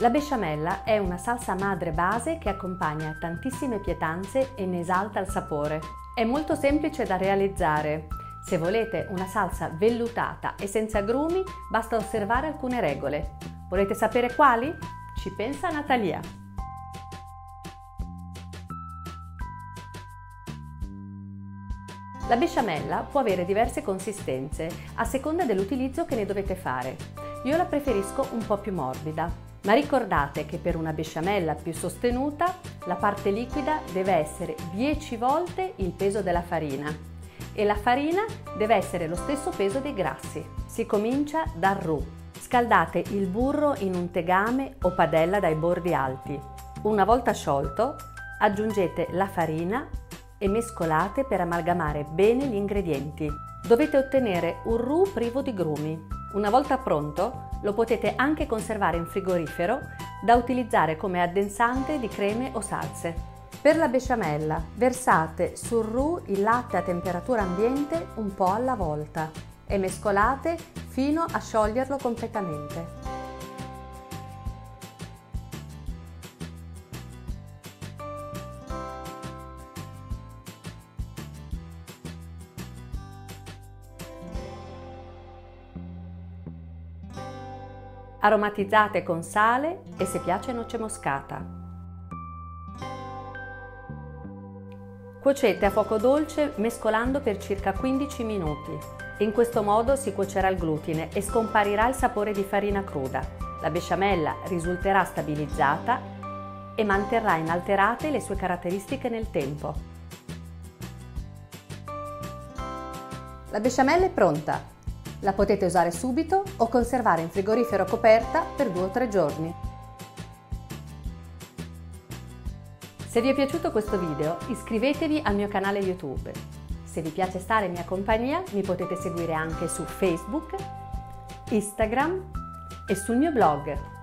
La besciamella è una salsa madre base che accompagna tantissime pietanze e ne esalta il sapore. È molto semplice da realizzare. Se volete una salsa vellutata e senza agrumi, basta osservare alcune regole. Volete sapere quali? Ci pensa Natalia! La besciamella può avere diverse consistenze, a seconda dell'utilizzo che ne dovete fare. Io la preferisco un po' più morbida. Ma ricordate che per una besciamella più sostenuta la parte liquida deve essere 10 volte il peso della farina e la farina deve essere lo stesso peso dei grassi. Si comincia dal roux. Scaldate il burro in un tegame o padella dai bordi alti. Una volta sciolto aggiungete la farina e mescolate per amalgamare bene gli ingredienti. Dovete ottenere un roux privo di grumi. Una volta pronto lo potete anche conservare in frigorifero, da utilizzare come addensante di creme o salse. Per la besciamella versate sul roux il latte a temperatura ambiente un po' alla volta e mescolate fino a scioglierlo completamente. Aromatizzate con sale e, se piace, noce moscata. Cuocete a fuoco dolce mescolando per circa 15 minuti. In questo modo si cuocerà il glutine e scomparirà il sapore di farina cruda. La besciamella risulterà stabilizzata e manterrà inalterate le sue caratteristiche nel tempo. La besciamella è pronta! La potete usare subito o conservare in frigorifero coperta per 2 o 3 giorni. Se vi è piaciuto questo video, iscrivetevi al mio canale YouTube. Se vi piace stare in mia compagnia, mi potete seguire anche su Facebook, Instagram e sul mio blog.